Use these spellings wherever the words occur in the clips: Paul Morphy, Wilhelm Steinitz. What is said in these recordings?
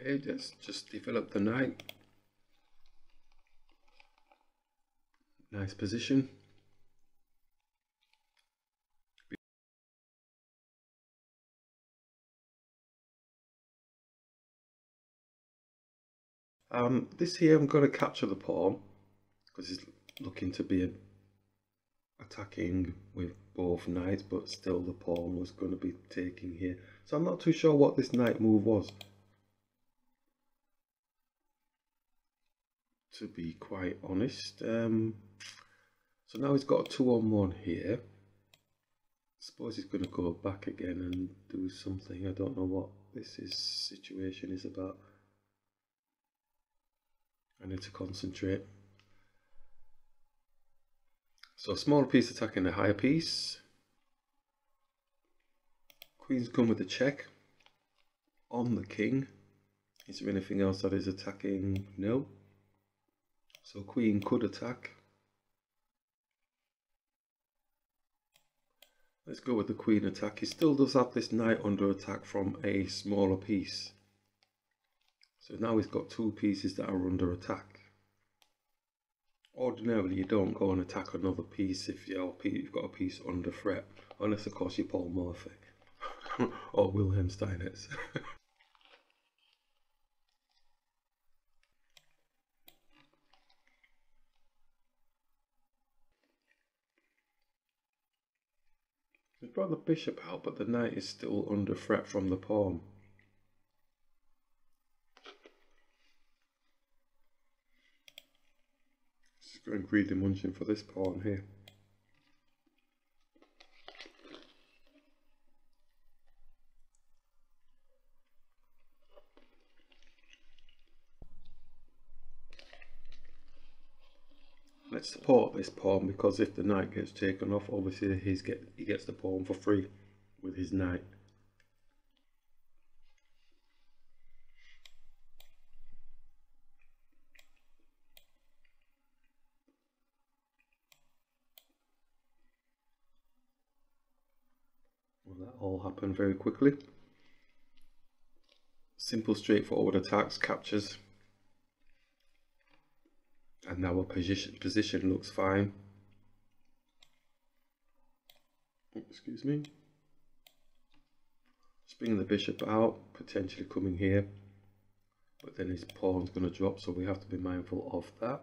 Okay, let's just develop the knight. Nice position. This here, I'm going to capture the pawn because he's looking to be attacking with both knights, but still the pawn was going to be taking here. So I'm not too sure what this knight move was, to be quite honest. So now he's got a 2-on-1 here. I suppose he's going to go back again and do something. I don't know what this is, situation is about. I need to concentrate. So a smaller piece attacking a higher piece. Queen's come with a check on the king. Is there anything else that is attacking? No. So queen could attack. Let's go with the queen attack. He still does have this knight under attack from a smaller piece. So now he's got two pieces that are under attack. Ordinarily you don't go and attack another piece if you've got a piece under threat. Unless of course you're Paul Morphy. Or Wilhelm Steinitz. He's brought the bishop out, but the knight is still under threat from the pawn. Going greedy munching for this pawn here. Let's support this pawn, because if the knight gets taken off, obviously he gets the pawn for free with his knight. That all happened very quickly. Simple, straightforward attacks, captures, and now our position looks fine. Excuse me. Just bringing the bishop out, potentially coming here, but then his pawn's going to drop, so we have to be mindful of that.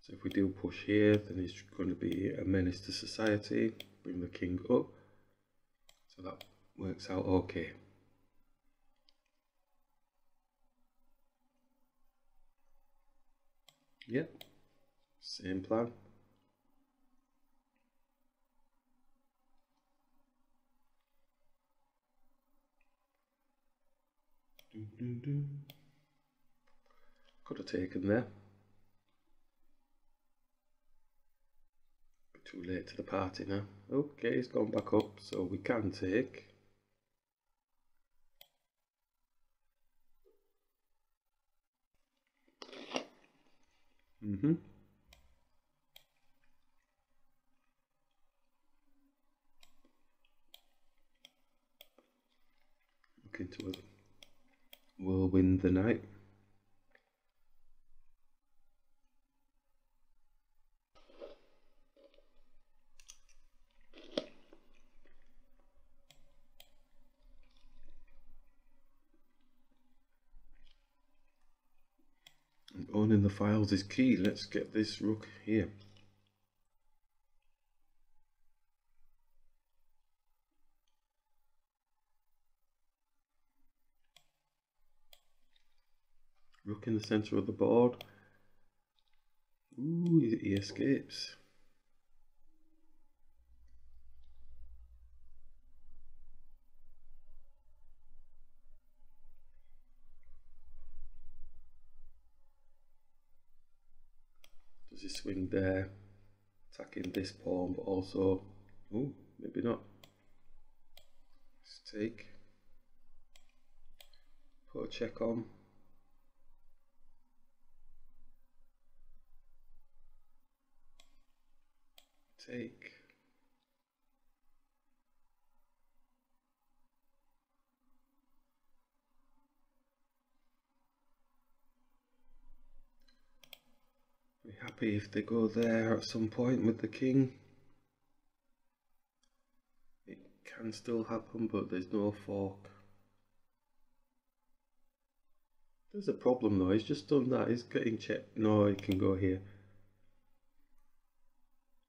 So if we do push here, then he's going to be a menace to society. Bring the king up. So that works out okay. Yep, same plan. Could have taken there. Too late to the party now. Okay, he's gone back up, so we can take. Look into it. We'll win the night. Owning the files is key. Let's get this rook here. Rook in the center of the board. Ooh, he escapes. Does he swing there, attacking this pawn, but also, oh, maybe not. Let's take, put a check on. Take. be happy if they go there at some point with the king. It can still happen, but there's no fork. There's a problem though, he's just done that, he's getting checked. No, he can go here.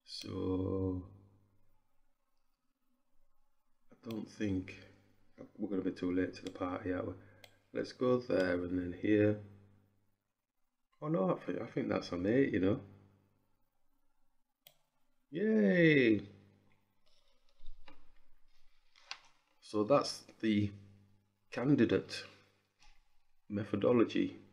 So I don't think we're going to be too late to the party, are we? Let's go there and then here. Oh no, I think that's a mate, you know. Yay! So that's the candidate methodology.